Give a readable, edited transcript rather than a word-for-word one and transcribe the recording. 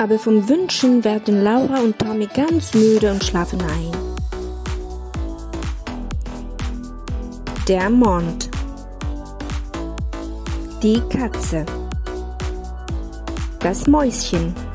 aber von Wünschen werden Laura und Tommy ganz müde und schlafen ein. Der Mond. Die Katze. Das Mäuschen.